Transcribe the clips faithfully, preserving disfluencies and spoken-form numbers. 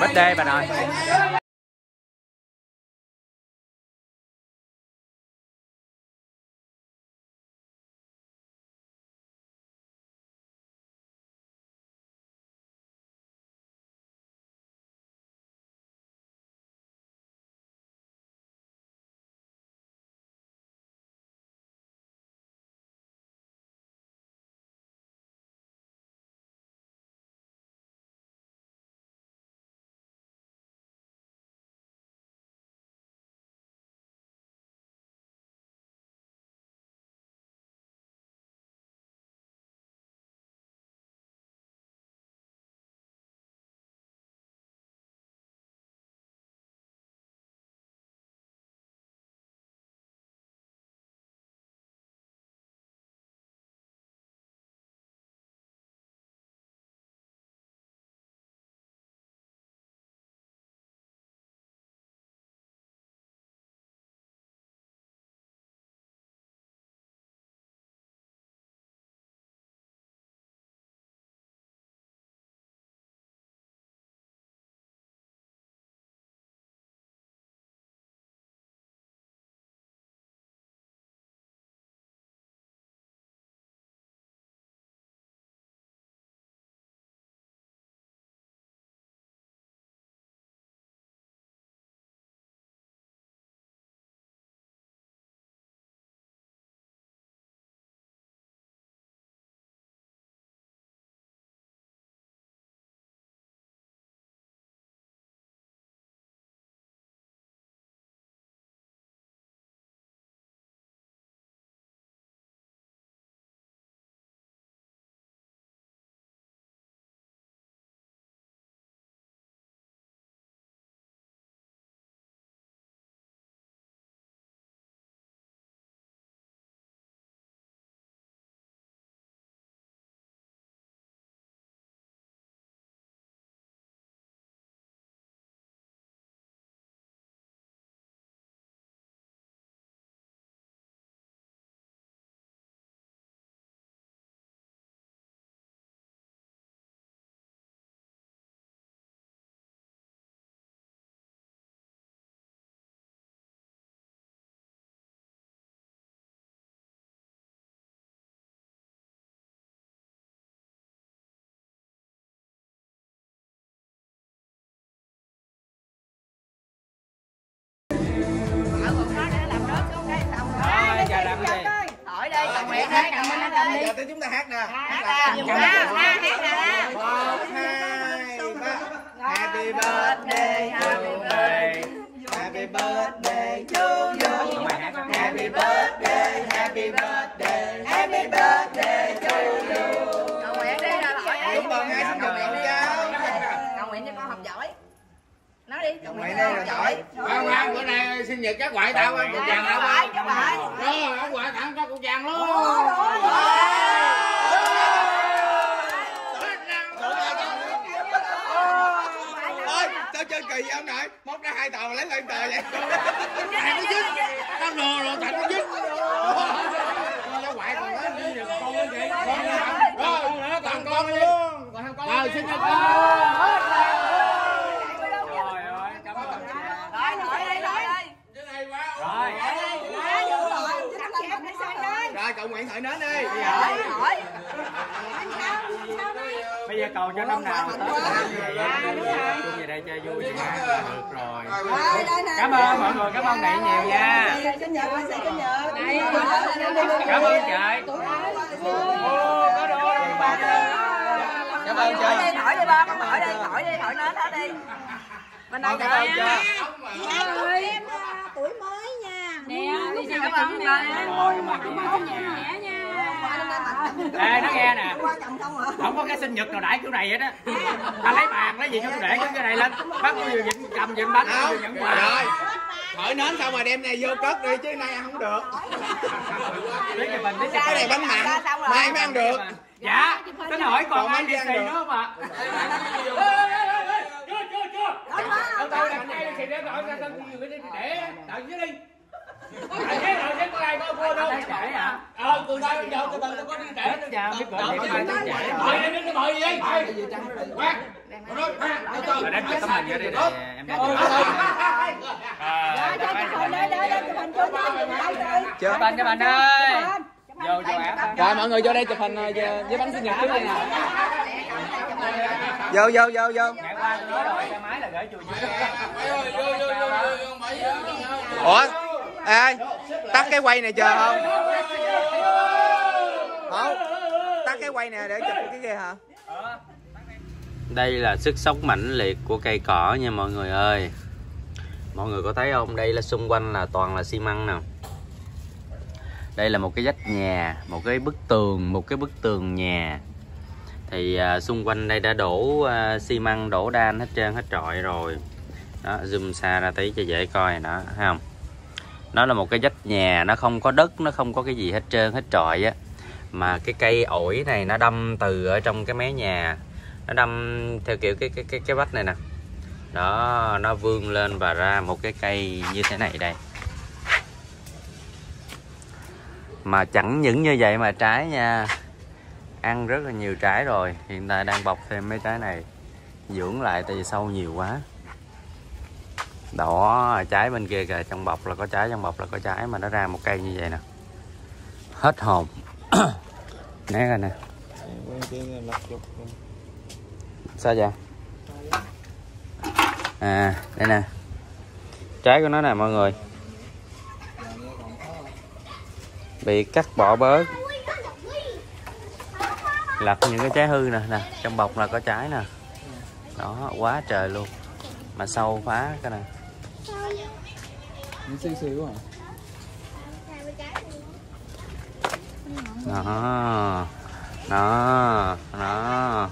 bánh đê bà nội. Giờ tới chúng ta hát nè. Hát nè. một, hai, ba. Happy birthday, happy birthday. Happy birthday to you. Happy birthday, happy birthday. Happy birthday to you. Cầu nguyện đi ra lại. Đúng rồi, ai xin cầu nguyện đi cháu. Cầu nguyện cho con học giỏi. Nói đi, cầu nguyện đi học giỏi. Không không, bữa nay sinh nhật các ngoại tao anh chàng tao. Đó, ông ngoại tặng cho cụ chàng luôn. Chơi kỳ vậy ông nội, móc ra hai tờ lấy lên tờ vậy. Thằng nó dính, tao lừa rồi, thằng nó dính. Nó quậy còn nói đi được con lên vậy. Rồi, con nữa, tặng con luôn. Rồi, xin cho con. Trời ơi, cảm ơn. Rồi, nói đi, nói đi. Chứ hay quá. Rồi. Rồi, cậu nguyện thổi nến đi. Rồi, hỏi. Bây giờ cầu cho năm nào tới chung về đây chơi vui nha. Được rồi. Cảm ơn mọi người, cảm ơn đại nhiều nha. Cảm ơn trời. Cảm ơn trời. Đi thổi đi ba, con thổi đi, thổi đi, thổi nến hết đi. Bên đây trời nha. Em tuổi mới nha. Nè, đi xem cảm ơn nha. Ê, nó nghe nè, không có cái sinh nhật nào đãi kiểu này hết á. Ta lấy bàn lấy gì cho để cái này lên, bắt tôi vừa nhịn cầm vừa bánh tôi nhận quà. Rồi hỏi nến xong rồi đem này vô cất đi chứ nay không được. Cái này bánh mặn mai mới ăn được. Dạ tính hỏi còn ăn gì nữa không ạ? Chưa chưa chưa ông tôi đặt đây thì để gọi ra tân người đi để đặt dưới đi. Tại thế nào thế có ai có mua đâu? Ờ, từ đây bây giờ từ từ tôi có đi trễ. Chào, biết gọi điện thoại. Gọi đi, gọi đi. Quát. Em cho tấm hình vô đi nè, em cho chụp hình, chụp hình ơi. Vô chụp ảnh. Rồi mọi người vô đây chụp hình với bánh sinh nhật trước đây nè. Vô vô vô vô. Ngày qua tôi nói rồi, xe máy là gửi chùa vô. Ủa? Ê, tắt cái quay này chờ không? Không. Tắt cái quay nè để chụp cái kia hả? Đây là sức sống mãnh liệt của cây cỏ nha mọi người ơi. Mọi người có thấy không? Đây là xung quanh là toàn là xi măng nè. Đây là một cái vách nhà, một cái bức tường, một cái bức tường nhà. Thì à, xung quanh đây đã đổ à, xi măng, đổ đan hết trơn hết trọi rồi. Đó, zoom xa ra tí cho dễ coi đó, thấy không? Nó là một cái vách nhà, nó không có đất, nó không có cái gì hết trơn hết trọi á. Mà cái cây ổi này nó đâm từ ở trong cái mé nhà. Nó đâm theo kiểu cái cái cái cái vách này nè. Đó, nó vươn lên và ra một cái cây như thế này đây. Mà chẳng những như vậy mà trái nha, ăn rất là nhiều trái rồi. Hiện tại đang bọc thêm mấy trái này, dưỡng lại tại vì sâu nhiều quá. Đó, trái bên kia kìa, trong bọc là có trái, trong bọc là có trái. Mà nó ra một cây như vậy nè, hết hồn. Né ra nè. Sao vậy? À, đây nè. Trái của nó nè mọi người, bị cắt bỏ bớt. Lặt những cái trái hư nè, nè, trong bọc là có trái nè. Đó, quá trời luôn. Mà sâu phá cái nè. Đó. Đó, đó.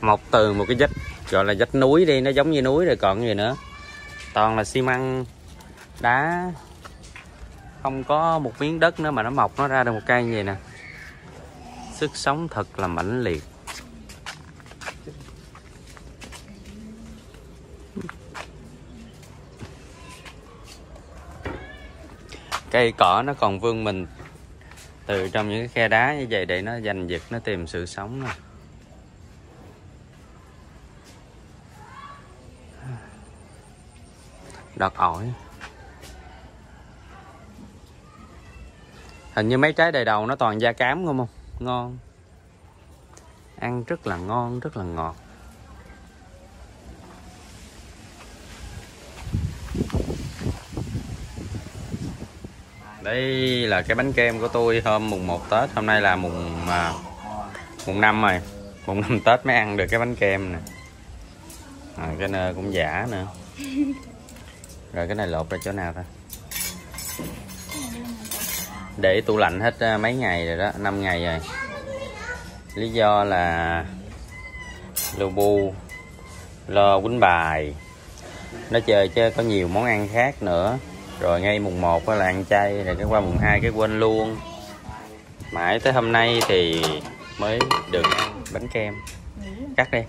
Mọc từ một cái vách gọi là vách núi đi, nó giống như núi rồi còn gì nữa. Toàn là xi măng, đá, không có một miếng đất nữa mà nó mọc nó ra được một cây như vậy nè. Sức sống thật là mãnh liệt. Cây cỏ nó còn vươn mình từ trong những cái khe đá như vậy để nó giành giật, nó tìm sự sống nè. Đọt ổi. Hình như mấy trái đầy đầu nó toàn da cám không không? Ngon. Ăn rất là ngon, rất là ngọt. Đây là cái bánh kem của tôi hôm mùng một Tết. Hôm nay là mùng à, mùng năm rồi. Mùng năm Tết mới ăn được cái bánh kem nè. À, cái nơ cũng giả nữa. Rồi cái này lột ra chỗ nào ta? Để tủ lạnh hết mấy ngày rồi đó, năm ngày rồi. Lý do là Lu Bu lo quýnh bài, nó chơi chơi có nhiều món ăn khác nữa. Rồi ngay mùng một là ăn chay, rồi cái qua mùng hai cái quên luôn. Mãi tới hôm nay thì mới được ăn bánh kem. Cắt đi.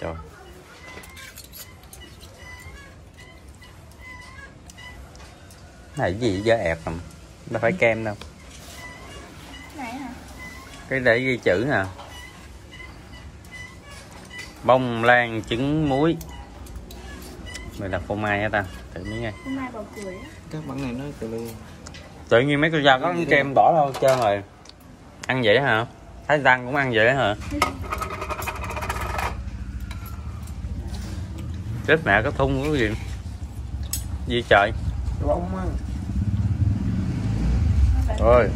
Trời. Này cái gì dở ẹp không? Nó phải kem đâu. Này hả? Cái để ghi chữ nè. Bông lan trứng muối. Mình đặt phô mai hả ta? Thử miếng ngay. Phô mai bầu cười á. Các bạn này nói từ luôn. Tự nhiên mấy cái da có cái kem bỏ đâu trơn rồi. Ăn vậy hả? Thái Lan cũng ăn vậy hả? Chết mẹ có thun cái gì? Gì trời? Bông á. Rồi.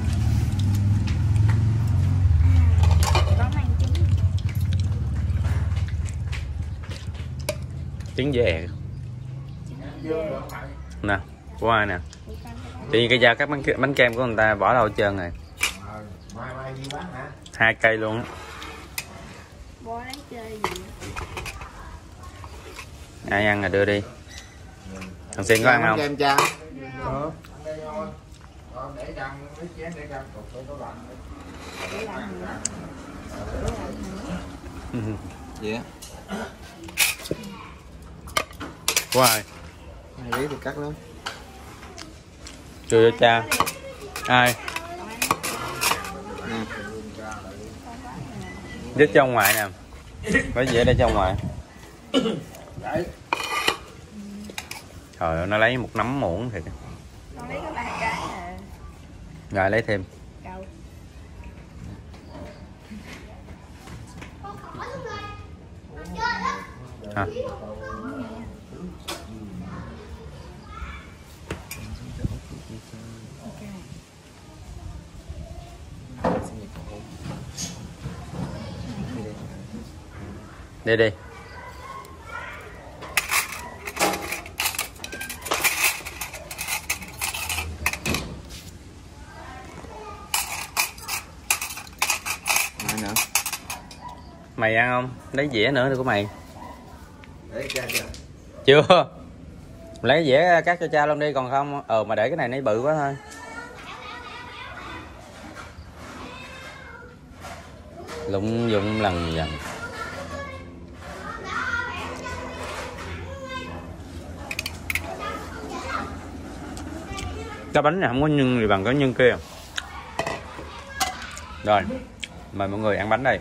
Trứng dẻ. Nè, của ai nè? Tự nhiên cái da các bánh bánh kem của người ta bỏ đâu hết trơn rồi. Hai cây luôn. Ai ăn là đưa đi. Thằng Xuyên có ăn không? Kem cha. Ừ. Dạ. Hoài. Này biết thì cắt lắm. Chưa cho cha. Ai? Dứt cho ngoài nè. Phải dễ để cho ngoài. Đấy. Trời ơi, nó lấy một nắm muỗng thiệt. Con lấy có ba cái à. Rồi lấy thêm. Đâu. Hả? Đi đi. Mày nữa. Mày ăn không? Lấy dĩa nữa đi của mày. Để cha chưa? Chưa. Lấy dĩa cắt cho cha luôn đi, còn không ờ mà để cái này nó bự quá thôi. Lụng dụng lần dần. Cái bánh này không có nhân gì bằng cái nhân kia. Rồi, mời mọi người ăn bánh đây.